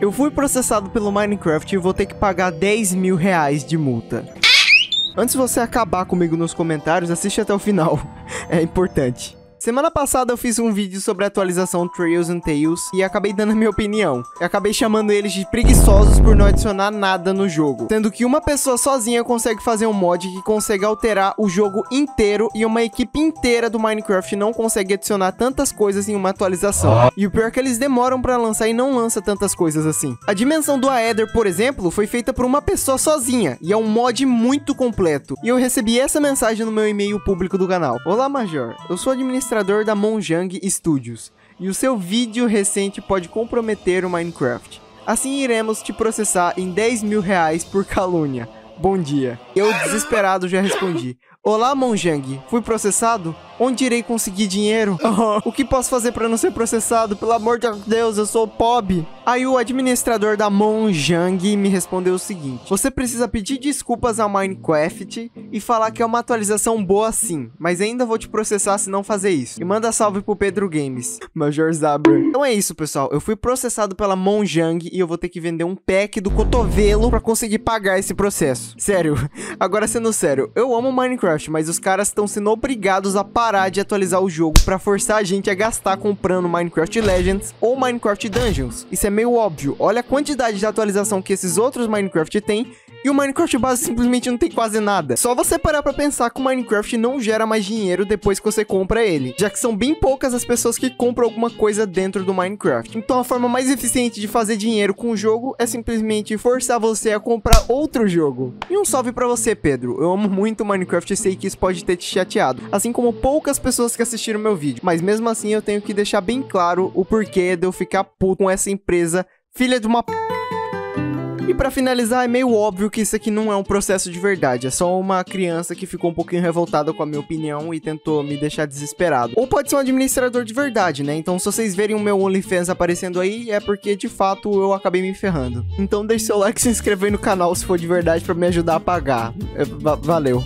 Eu fui processado pelo Minecraft e vou ter que pagar 10 mil reais de multa. Antes de você acabar comigo nos comentários, assiste até o final. É importante. Semana passada eu fiz um vídeo sobre a atualização Trails and Tales e acabei dando a minha opinião. Eu acabei chamando eles de preguiçosos por não adicionar nada no jogo, sendo que uma pessoa sozinha consegue fazer um mod que consegue alterar o jogo inteiro e uma equipe inteira do Minecraft não consegue adicionar tantas coisas em uma atualização. E o pior é que eles demoram pra lançar e não lança tantas coisas assim. A dimensão do Aether, por exemplo, foi feita por uma pessoa sozinha e é um mod muito completo. E eu recebi essa mensagem no meu e-mail público do canal. Olá, Major. Eu sou administrador da Mojang Studios, e o seu vídeo recente pode comprometer o Minecraft. Assim iremos te processar em 10 mil reais por calúnia. Bom dia. Eu, desesperado, já respondi. Olá, Mojang, fui processado? Onde irei conseguir dinheiro? O que posso fazer para não ser processado? Pelo amor de Deus, eu sou pobre. Aí o administrador da Mojang me respondeu o seguinte. Você precisa pedir desculpas ao Minecraft e falar que é uma atualização boa sim, mas ainda vou te processar se não fazer isso. E manda salve pro Pedro Games. Major Zabber. Então é isso, pessoal. Eu fui processado pela Mojang e eu vou ter que vender um pack do cotovelo para conseguir pagar esse processo. Sério. Agora sendo sério, eu amo Minecraft, mas os caras estão sendo obrigados a parar de atualizar o jogo pra forçar a gente a gastar comprando Minecraft Legends ou Minecraft Dungeons. Isso é meio óbvio. Olha a quantidade de atualização que esses outros Minecraft tem e o Minecraft base simplesmente não tem quase nada. Só você parar pra pensar que o Minecraft não gera mais dinheiro depois que você compra ele, já que são bem poucas as pessoas que compram alguma coisa dentro do Minecraft. Então a forma mais eficiente de fazer dinheiro com o jogo é simplesmente forçar você a comprar outro jogo. E um salve pra você, Pedro. Eu amo muito Minecraft e sei que isso pode ter te chateado, assim como poucas pessoas que assistiram meu vídeo, mas mesmo assim eu tenho que deixar bem claro o porquê de eu ficar puto com essa empresa, filha de uma... E pra finalizar, é meio óbvio que isso aqui não é um processo de verdade, é só uma criança que ficou um pouquinho revoltada com a minha opinião e tentou me deixar desesperado. Ou pode ser um administrador de verdade, né? Então se vocês verem o meu OnlyFans aparecendo aí, é porque de fato eu acabei me ferrando. Então deixe seu like e se inscreva aí no canal se for de verdade pra me ajudar a pagar. Valeu.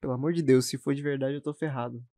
Pelo amor de Deus, se for de verdade eu tô ferrado.